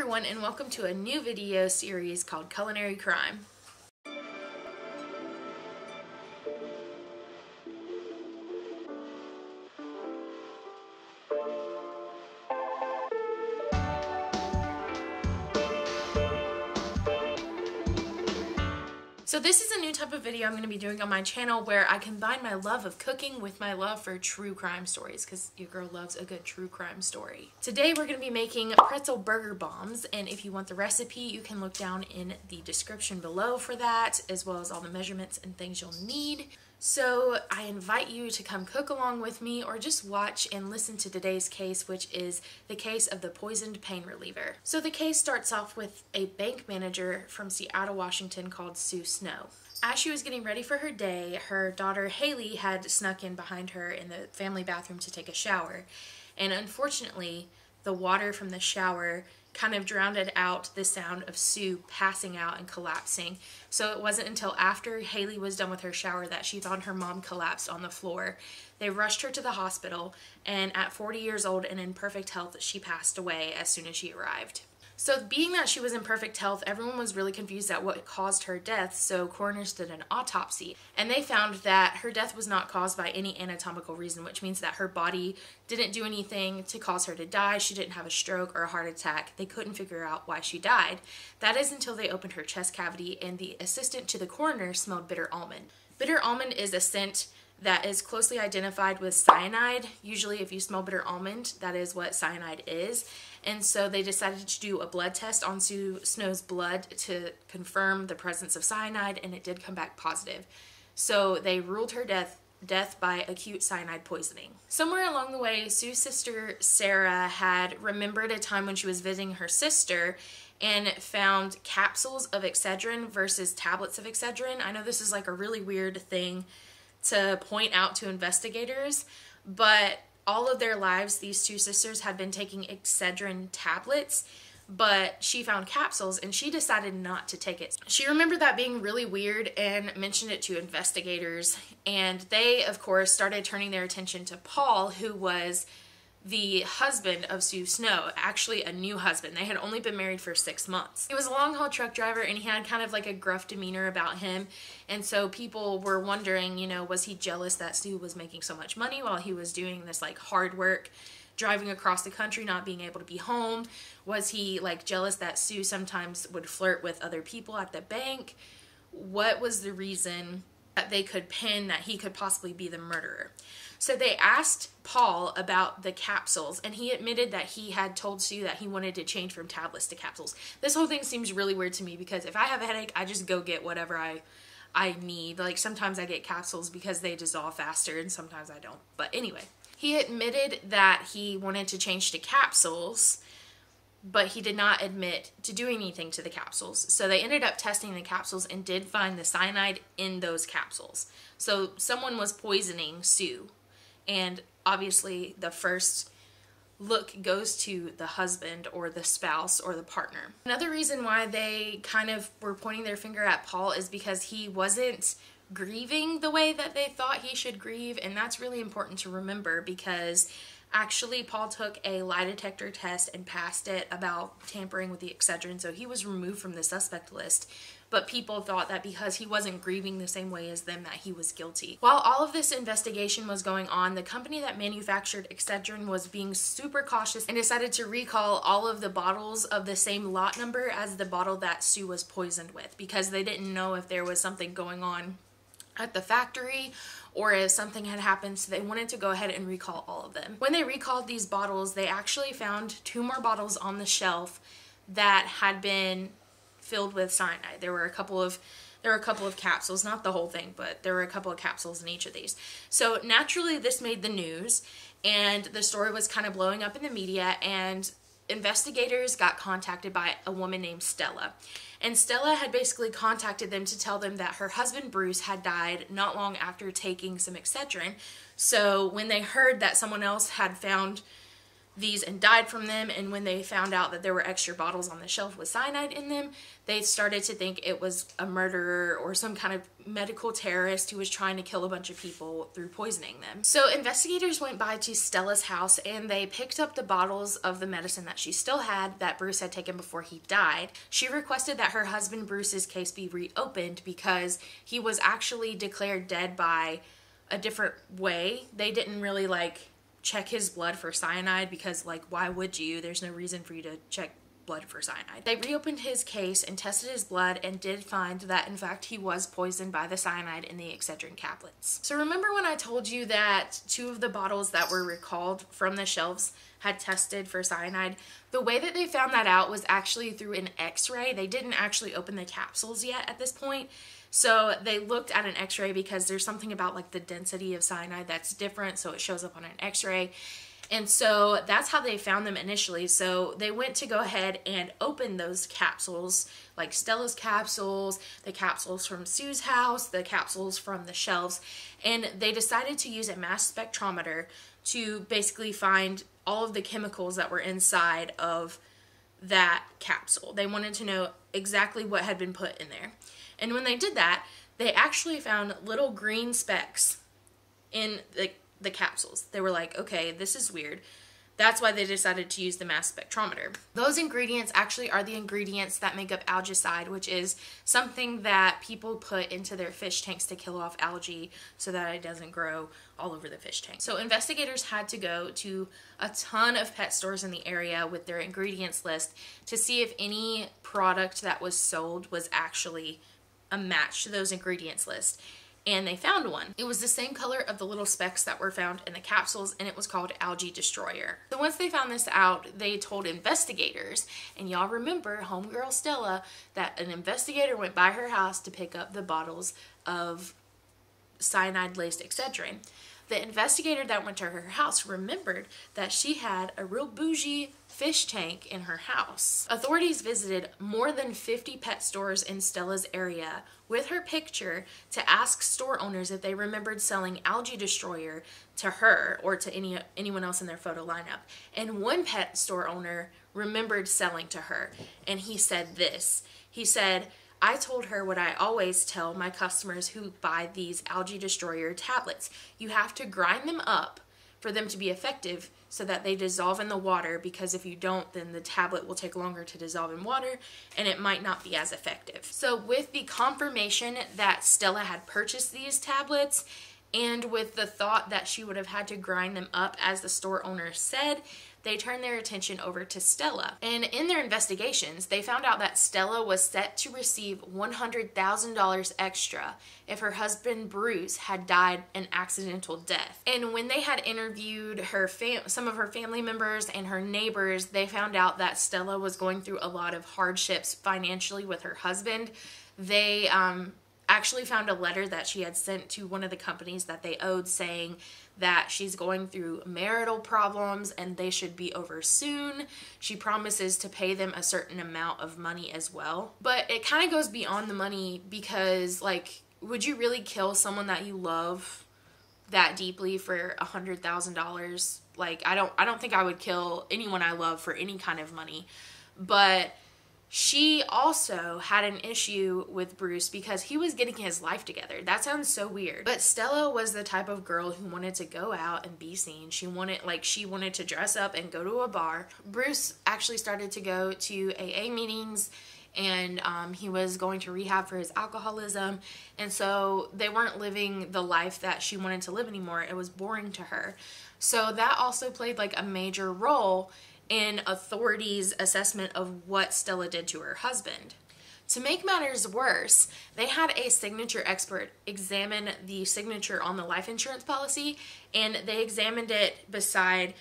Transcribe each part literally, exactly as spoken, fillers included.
everyone, and welcome to a new video series called Culinary Crime. So this is a new type of video I'm going to be doing on my channel where I combine my love of cooking with my love for true crime stories, because your girl loves a good true crime story. Today we're going to be making pretzel burger bombs, and if you want the recipe you can look down in the description below for that, as well as all the measurements and things you'll need. So I invite you to come cook along with me or just watch and listen to today's case, which is the case of the poisoned pain reliever. So the case starts off with a bank manager from Seattle, Washington called Sue Snow. As she was getting ready for her day, her daughter Haley had snuck in behind her in the family bathroom to take a shower. And unfortunately, the water from the shower kind of drowned out the sound of Sue passing out and collapsing. So it wasn't until after Haley was done with her shower that she found her mom collapsed on the floor. They rushed her to the hospital, and at forty years old and in perfect health, she passed away as soon as she arrived. So being that she was in perfect health, everyone was really confused at what caused her death, so coroners did an autopsy, and they found that her death was not caused by any anatomical reason, which means that her body didn't do anything to cause her to die. She didn't have a stroke or a heart attack. They couldn't figure out why she died. That is until they opened her chest cavity, and the assistant to the coroner smelled bitter almond. Bitter almond is a scent that is closely identified with cyanide. Usually if you smell bitter almond, that is what cyanide is. And so they decided to do a blood test on Sue Snow's blood to confirm the presence of cyanide, and it did come back positive. So they ruled her death death by acute cyanide poisoning. Somewhere along the way, Sue's sister Sarah had remembered a time when she was visiting her sister and found capsules of Excedrin versus tablets of Excedrin. I know this is like a really weird thing to point out to investigators, but all of their lives these two sisters had been taking Excedrin tablets, but she found capsules and she decided not to take it. She remembered that being really weird and mentioned it to investigators, and they of course started turning their attention to Paul, who was the husband of Sue Snow, actually a new husband. They had only been married for six months. He was a long-haul truck driver, and he had kind of like a gruff demeanor about him, and so people were wondering, you know, was he jealous that Sue was making so much money while he was doing this like hard work, driving across the country, not being able to be home? Was he like jealous that Sue sometimes would flirt with other people at the bank? What was the reason that they could pin that he could possibly be the murderer? So they asked Paul about the capsules, and he admitted that he had told Sue that he wanted to change from tablets to capsules. This whole thing seems really weird to me, because if I have a headache, I just go get whatever I I need. Like sometimes I get capsules because they dissolve faster, and sometimes I don't. But anyway, he admitted that he wanted to change to capsules, but he did not admit to doing anything to the capsules. So they ended up testing the capsules and did find the cyanide in those capsules. So someone was poisoning Sue. And obviously the first look goes to the husband or the spouse or the partner. Another reason why they kind of were pointing their finger at Paul is because he wasn't grieving the way that they thought he should grieve, and that's really important to remember, because actually Paul took a lie detector test and passed it about tampering with the Excedrin, so he was removed from the suspect list. But people thought that because he wasn't grieving the same way as them, that he was guilty. While all of this investigation was going on, the company that manufactured Excedrin was being super cautious and decided to recall all of the bottles of the same lot number as the bottle that Sue was poisoned with, because they didn't know if there was something going on at the factory or if something had happened, so they wanted to go ahead and recall all of them. When they recalled these bottles, they actually found two more bottles on the shelf that had been filled with cyanide. There were a couple of there were a couple of capsules, not the whole thing, but there were a couple of capsules in each of these. So naturally this made the news, and the story was kind of blowing up in the media, and investigators got contacted by a woman named Stella. And Stella had basically contacted them to tell them that her husband Bruce had died not long after taking some Excedrin. So when they heard that someone else had found these and died from them, and when they found out that there were extra bottles on the shelf with cyanide in them, they started to think it was a murderer or some kind of medical terrorist who was trying to kill a bunch of people through poisoning them. So investigators went by to Stella's house and they picked up the bottles of the medicine that she still had that Bruce had taken before he died. She requested that her husband Bruce's case be reopened because he was actually declared dead by a different way. They didn't really like check his blood for cyanide because, like, why would you? There's no reason for you to check blood for cyanide. They reopened his case and tested his blood and did find that in fact he was poisoned by the cyanide in the Excedrin caplets. So remember when I told you that two of the bottles that were recalled from the shelves had tested for cyanide? The way that they found that out was actually through an x-ray. They didn't actually open the capsules yet at this point. So they looked at an x-ray because there's something about like the density of cyanide that's different, so it shows up on an x-ray. And so that's how they found them initially. So they went to go ahead and open those capsules, like Stella's capsules, the capsules from Sue's house, the capsules from the shelves, and they decided to use a mass spectrometer to basically find all of the chemicals that were inside of that capsule. They wanted to know exactly what had been put in there. And when they did that, they actually found little green specks in the the capsules. They were like, okay, this is weird. That's why they decided to use the mass spectrometer. Those ingredients actually are the ingredients that make up algicide, which is something that people put into their fish tanks to kill off algae so that it doesn't grow all over the fish tank. So investigators had to go to a ton of pet stores in the area with their ingredients list to see if any product that was sold was actually a match to those ingredients list. And they found one. It was the same color of the little specks that were found in the capsules, and it was called Algae Destroyer. So once they found this out, they told investigators, and y'all remember homegirl Stella, that an investigator went by her house to pick up the bottles of cyanide-laced Excedrin. The investigator that went to her house remembered that she had a real bougie fish tank in her house. Authorities visited more than fifty pet stores in Stella's area with her picture to ask store owners if they remembered selling Algae Destroyer to her or to any anyone else in their photo lineup. And one pet store owner remembered selling to her, and he said this. He said, "I told her what I always tell my customers who buy these Algae Destroyer tablets. You have to grind them up for them to be effective so that they dissolve in the water, because if you don't, then the tablet will take longer to dissolve in water and it might not be as effective." So with the confirmation that Stella had purchased these tablets, and with the thought that she would have had to grind them up as the store owner said, they turned their attention over to Stella. And in their investigations, they found out that Stella was set to receive one hundred thousand dollars extra if her husband Bruce had died an accidental death. And when they had interviewed her fam some of her family members and her neighbors, they found out that Stella was going through a lot of hardships financially with her husband. They um, actually found a letter that she had sent to one of the companies that they owed, saying that she's going through marital problems and they should be over soon. She promises to pay them a certain amount of money as well. But it kind of goes beyond the money, because like, would you really kill someone that you love that deeply for a hundred thousand dollars? Like, I don't I don't think I would kill anyone I love for any kind of money. But she also had an issue with Bruce because he was getting his life together. That sounds so weird. But Stella was the type of girl who wanted to go out and be seen. She wanted, like, she wanted to dress up and go to a bar. Bruce actually started to go to A A meetings, and um, he was going to rehab for his alcoholism. And so they weren't living the life that she wanted to live anymore. It was boring to her. So that also played like a major role in authorities' assessment of what Stella did to her husband. To make matters worse, they had a signature expert examine the signature on the life insurance policy, and they examined it beside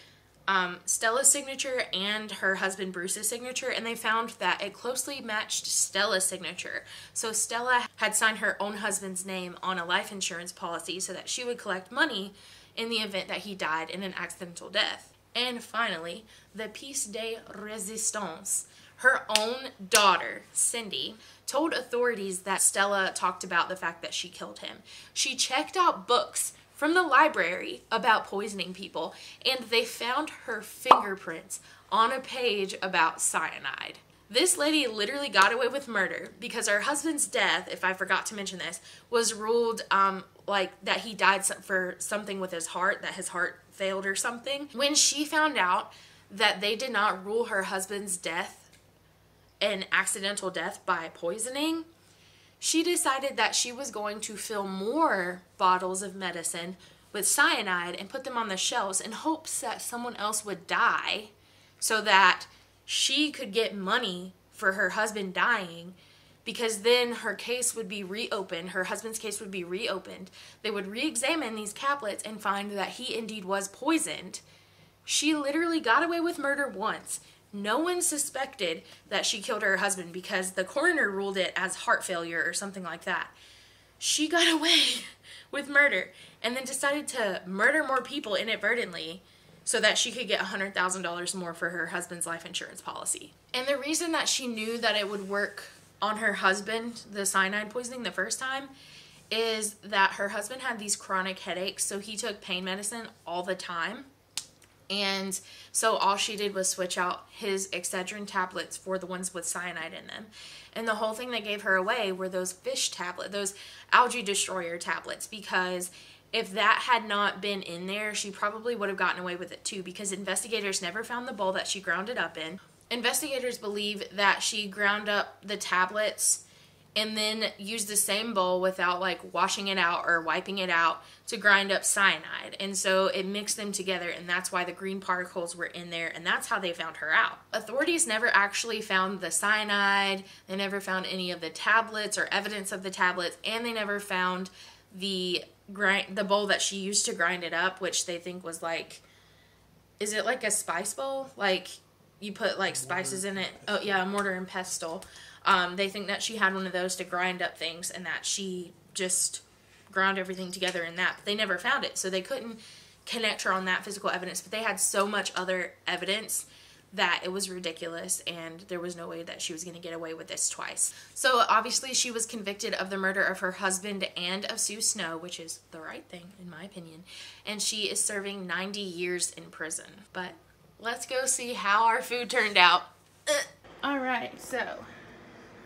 um, Stella's signature and her husband Bruce's signature, and they found that it closely matched Stella's signature. So Stella had signed her own husband's name on a life insurance policy so that she would collect money in the event that he died in an accidental death. And finally, the piece de resistance, her own daughter, Cindy, told authorities that Stella talked about the fact that she killed him. She checked out books from the library about poisoning people, and they found her fingerprints on a page about cyanide. This lady literally got away with murder because her husband's death, if I forgot to mention this, was ruled um, like that he died for something with his heart, that his heart failed or something. When she found out that they did not rule her husband's death an accidental death by poisoning, she decided that she was going to fill more bottles of medicine with cyanide and put them on the shelves in hopes that someone else would die so that she could get money for her husband dying, because then her case would be reopened, her husband's case would be reopened. They would re-examine these caplets and find that he indeed was poisoned. She literally got away with murder once. No one suspected that she killed her husband because the coroner ruled it as heart failure or something like that. She got away with murder and then decided to murder more people inadvertently so that she could get one hundred thousand dollars more for her husband's life insurance policy. And the reason that she knew that it would work on her husband, the cyanide poisoning, the first time, is that her husband had these chronic headaches, so he took pain medicine all the time. And so all she did was switch out his Excedrin tablets for the ones with cyanide in them. And the whole thing that gave her away were those fish tablets, those Algae Destroyer tablets, because if that had not been in there, she probably would have gotten away with it too, because investigators never found the bowl that she ground it up in. Investigators believe that she ground up the tablets and then used the same bowl without like washing it out or wiping it out to grind up cyanide. And so it mixed them together, and that's why the green particles were in there, and that's how they found her out. Authorities never actually found the cyanide, they never found any of the tablets or evidence of the tablets, and they never found the grind, the bowl that she used to grind it up, which they think was like, is it like a spice bowl? Like you put like spices in it. Oh yeah, a mortar and pestle. Um, they think that she had one of those to grind up things and that she just ground everything together in that. But they never found it, so they couldn't connect her on that physical evidence. But they had so much other evidence that it was ridiculous, and there was no way that she was going to get away with this twice. So obviously she was convicted of the murder of her husband and of Sue Snow, which is the right thing in my opinion, and she is serving ninety years in prison. But let's go see how our food turned out. Ugh. All right, so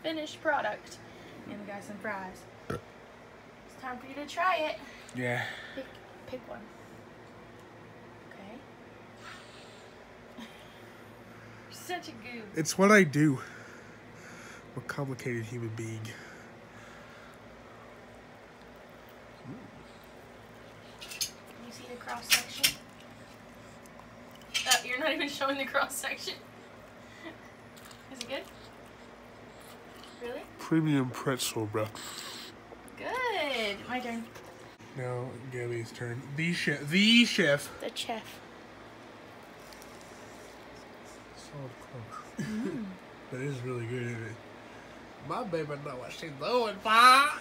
finished product, and we got some fries. It's time for you to try it. Yeah. Pick, pick one. Such a goof. It's what I do. What complicated human being. Can you see the cross section? Uh, you're not even showing the cross section. Is it good? Really? Premium pretzel, bro. Good. My turn. Now Gabby's turn. The chef. The chef. The chef. Mm. That is really good, isn't it? My baby know what she's doing, pa.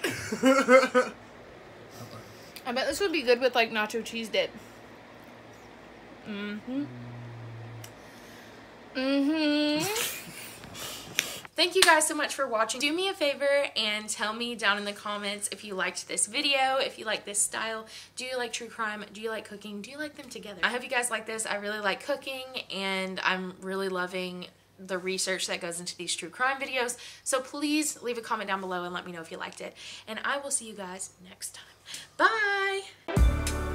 I bet this would be good with like nacho cheese dip. Mm-hmm. Mm-hmm. Thank you guys so much for watching. Do me a favor and tell me down in the comments if you liked this video, if you like this style. Do you like true crime? Do you like cooking? Do you like them together? I hope you guys like this. I really like cooking, and I'm really loving the research that goes into these true crime videos. So please leave a comment down below and let me know if you liked it. And I will see you guys next time. Bye!